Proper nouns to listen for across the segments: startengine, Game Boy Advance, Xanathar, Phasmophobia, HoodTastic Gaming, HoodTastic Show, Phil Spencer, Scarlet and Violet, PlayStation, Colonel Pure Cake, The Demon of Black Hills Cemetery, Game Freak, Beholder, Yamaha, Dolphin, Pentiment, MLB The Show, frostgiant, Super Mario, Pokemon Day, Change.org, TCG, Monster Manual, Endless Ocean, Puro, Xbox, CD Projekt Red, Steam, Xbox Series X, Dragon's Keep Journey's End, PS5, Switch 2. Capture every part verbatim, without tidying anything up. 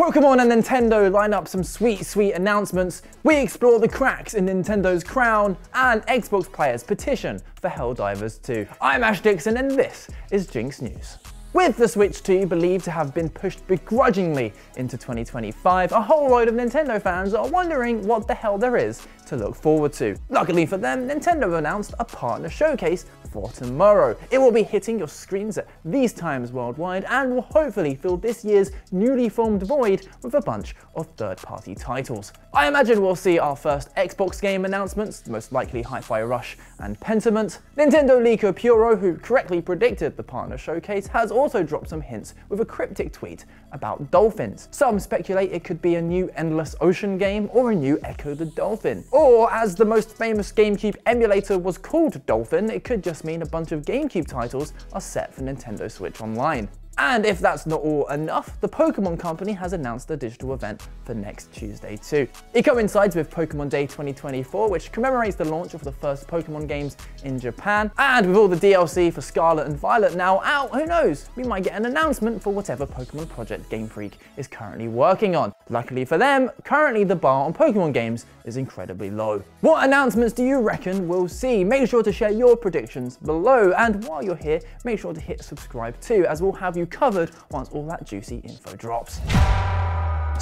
Pokemon and Nintendo line up some sweet, sweet announcements. We explore the cracks in Nintendo's crown and Xbox players petition for Helldivers two. I'm Ash Dixon and this is G I N X News. With the Switch two believed to have been pushed begrudgingly into twenty twenty-five, a whole load of Nintendo fans are wondering what the hell there is to look forward to. Luckily for them, Nintendo announced a partner showcase for tomorrow. It will be hitting your screens at these times worldwide and will hopefully fill this year's newly formed void with a bunch of third-party titles. I imagine we'll see our first Xbox game announcements, most likely Hi-Fi Rush and Pentiment. Nintendo leaker Puro, who correctly predicted the partner showcase, has also dropped some hints with a cryptic tweet about dolphins. Some speculate it could be a new Endless Ocean game or a new Echo the Dolphin. Or, as the most famous GameCube emulator was called Dolphin, it could just mean a bunch of GameCube titles are set for Nintendo Switch Online. And if that's not all enough, the Pokemon Company has announced a digital event for next Tuesday too. It coincides with Pokemon Day twenty twenty-four, which commemorates the launch of the first Pokemon games in Japan. And with all the D L C for Scarlet and Violet now out, who knows? We might get an announcement for whatever Pokemon project Game Freak is currently working on. Luckily for them, currently the bar on Pokemon games is incredibly low. What announcements do you reckon we'll see? Make sure to share your predictions below. And while you're here, make sure to hit subscribe too, as we'll have you covered once all that juicy info drops.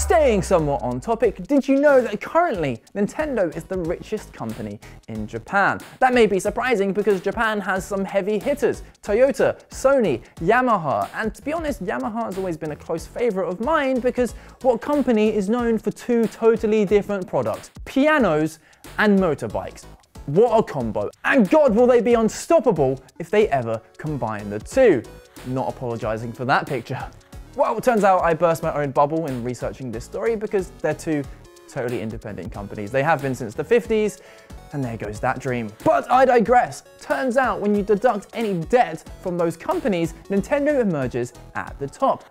Staying somewhat on topic, did you know that currently Nintendo is the richest company in Japan? That may be surprising because Japan has some heavy hitters: Toyota, Sony, Yamaha, and to be honest, Yamaha has always been a close favourite of mine because what company is known for two totally different products? Pianos and motorbikes. What a combo. And God, will they be unstoppable if they ever combine the two. Not apologising for that picture. Well, it turns out I burst my own bubble in researching this story because they're two totally independent companies. They have been since the fifties, and there goes that dream. But I digress. Turns out when you deduct any debt from those companies, Nintendo emerges at the top,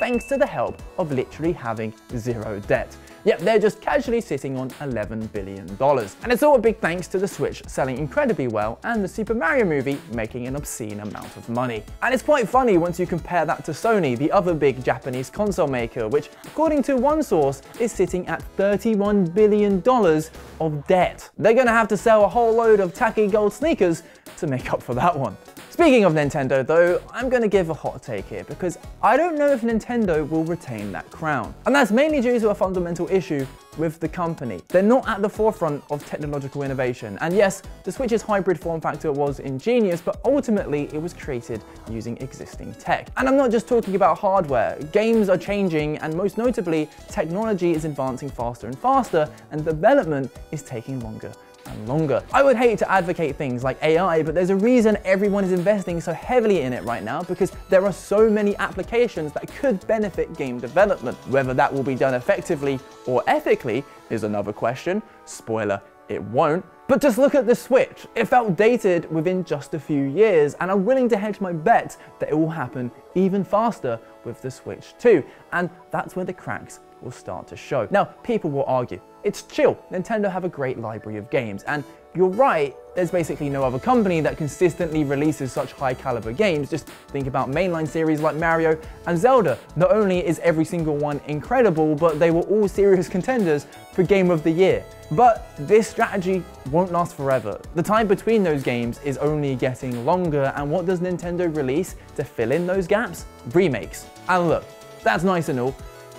thanks to the help of literally having zero debt. Yep, they're just casually sitting on eleven billion dollars. And it's all a big thanks to the Switch selling incredibly well and the Super Mario movie making an obscene amount of money. And it's quite funny once you compare that to Sony, the other big Japanese console maker, which according to one source is sitting at thirty-one billion dollars of debt. They're gonna have to sell a whole load of tacky gold sneakers to make up for that one. Speaking of Nintendo though, I'm gonna give a hot take here because I don't know if Nintendo will retain that crown. And that's mainly due to a fundamental issue with the company. They're not at the forefront of technological innovation. And yes, the Switch's hybrid form factor was ingenious, but ultimately it was created using existing tech. And I'm not just talking about hardware. Games are changing, and most notably, technology is advancing faster and faster, and development is taking longer and longer. I would hate to advocate things like A I, but there's a reason everyone is investing so heavily in it right now because there are so many applications that could benefit game development. Whether that will be done effectively or ethically is another question. Spoiler, it won't. But just look at the Switch. It felt dated within just a few years, and I'm willing to hedge my bet that it will happen even faster with the Switch two, and that's where the cracks will start to show. Now, people will argue, it's chill, Nintendo have a great library of games, and you're right, there's basically no other company that consistently releases such high caliber games. Just think about mainline series like Mario and Zelda. Not only is every single one incredible, but they were all serious contenders for Game of the Year. But this strategy won't last forever. The time between those games is only getting longer, and what does Nintendo release to fill in those gaps? Remakes. And look, that's nice and all,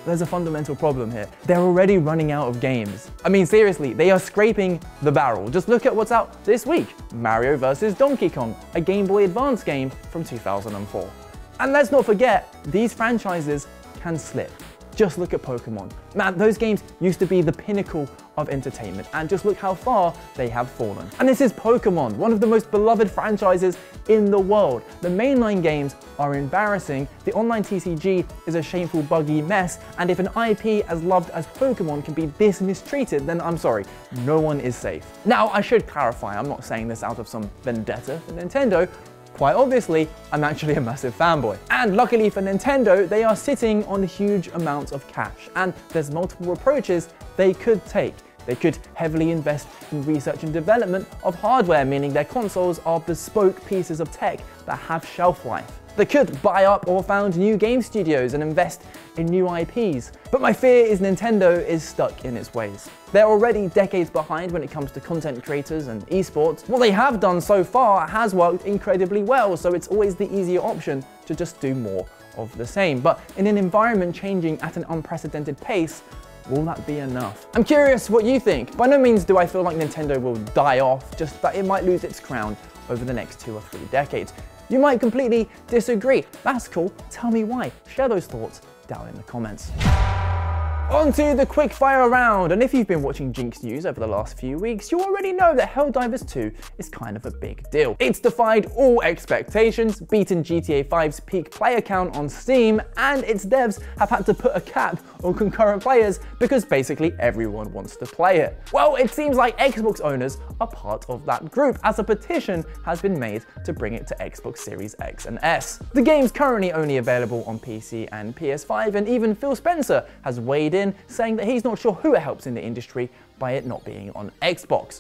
there's a fundamental problem here. They're already running out of games. I mean, seriously, they are scraping the barrel. Just look at what's out this week. Mario versus Donkey Kong, a Game Boy Advance game from two thousand four. And let's not forget, these franchises can slip. Just look at Pokemon. Man, those games used to be the pinnacle of entertainment, and just look how far they have fallen. And this is Pokemon, one of the most beloved franchises in the world. The mainline games are embarrassing, the online T C G is a shameful buggy mess, and if an I P as loved as Pokemon can be this mistreated, then I'm sorry, no one is safe. Now, I should clarify, I'm not saying this out of some vendetta for Nintendo. Quite obviously, I'm actually a massive fanboy. And luckily for Nintendo, they are sitting on huge amounts of cash, and there's multiple approaches they could take. They could heavily invest in research and development of hardware, meaning their consoles are bespoke pieces of tech that have shelf life. They could buy up or found new game studios and invest in new I Ps. But my fear is Nintendo is stuck in its ways. They're already decades behind when it comes to content creators and esports. What they have done so far has worked incredibly well, so it's always the easier option to just do more of the same. But in an environment changing at an unprecedented pace, will that be enough? I'm curious what you think. By no means do I feel like Nintendo will die off, just that it might lose its crown over the next two or three decades. You might completely disagree. That's cool. Tell me why. Share those thoughts down in the comments. On to the quick fire round, and if you've been watching G I N X News over the last few weeks, you already know that Helldivers two is kind of a big deal. It's defied all expectations, beaten G T A five's peak player count on Steam, and its devs have had to put a cap on concurrent players because basically everyone wants to play it. Well, it seems like Xbox owners are part of that group, as a petition has been made to bring it to Xbox Series X and S. The game's currently only available on P C and P S five, and even Phil Spencer has weighed in, saying that he's not sure who it helps in the industry by it not being on Xbox.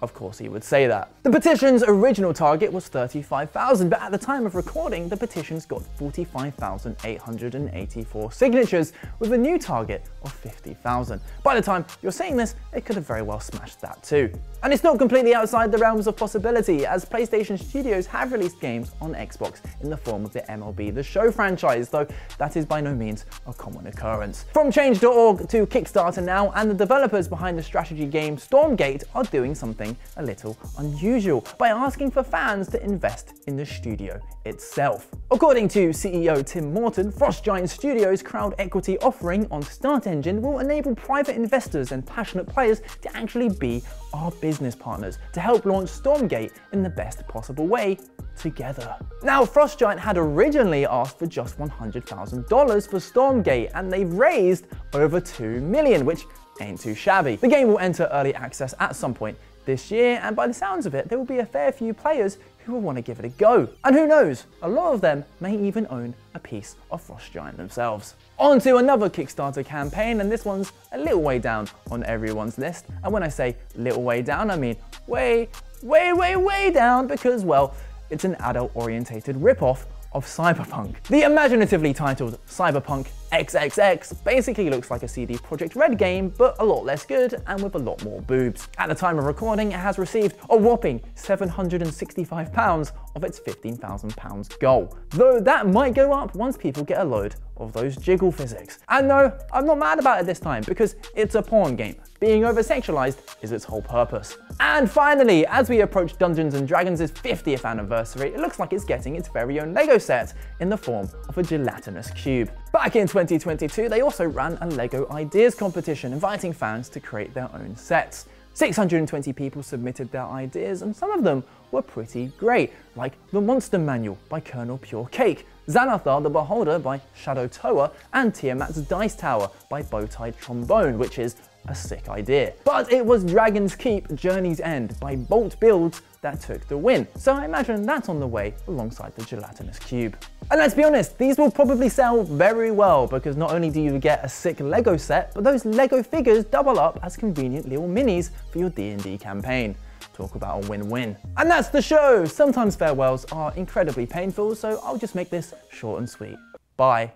Of course he would say that. The petition's original target was thirty-five thousand, but at the time of recording, the petition's got forty-five thousand eight hundred eighty-four signatures, with a new target of fifty thousand. By the time you're seeing this, it could have very well smashed that too. And it's not completely outside the realms of possibility, as PlayStation Studios have released games on Xbox in the form of the M L B The Show franchise, though that is by no means a common occurrence. From Change dot org to Kickstarter now, and the developers behind the strategy game Stormgate are doing something a little unusual by asking for fans to invest in the studio itself. According to C E O Tim Morton, Frost Giant Studio's crowd equity offering on Start Engine will enable private investors and passionate players to actually be our business. business partners to help launch Stormgate in the best possible way together. Now, Frost Giant had originally asked for just one hundred thousand dollars for Stormgate, and they've raised over two million dollars, which ain't too shabby. The game will enter early access at some point this year, and by the sounds of it, there will be a fair few players who will want to give it a go. And who knows, a lot of them may even own a piece of Frost Giant themselves. On to another Kickstarter campaign, and this one's a little way down on everyone's list. And when I say little way down, I mean way, way, way, way down, because, well, it's an adult-orientated ripoff of Cyberpunk. The imaginatively titled Cyberpunk triple X basically looks like a C D Projekt Red game, but a lot less good and with a lot more boobs. At the time of recording, it has received a whopping seven hundred sixty-five pounds of its fifteen thousand pounds goal, though that might go up once people get a load of those jiggle physics. And no, I'm not mad about it this time, because it's a porn game. Being over-sexualized is its whole purpose. And finally, as we approach Dungeons and Dragons' fiftieth anniversary, it looks like it's getting its very own Lego set in the form of a gelatinous cube. Back in twenty twenty-two, they also ran a Lego Ideas competition, inviting fans to create their own sets. six hundred twenty people submitted their ideas, and some of them were pretty great, like The Monster Manual by Colonel Pure Cake, Xanathar the Beholder by Shadow Toa, and Tiamat's Dice Tower by Bowtie Trombone, which is a sick idea. But it was Dragon's Keep Journey's End by Bolt Builds that took the win, so I imagine that's on the way alongside the gelatinous cube. And let's be honest, these will probably sell very well, because not only do you get a sick Lego set, but those Lego figures double up as convenient little minis for your D and D campaign. Talk about a win-win. And that's the show! Sometimes farewells are incredibly painful, so I'll just make this short and sweet. Bye.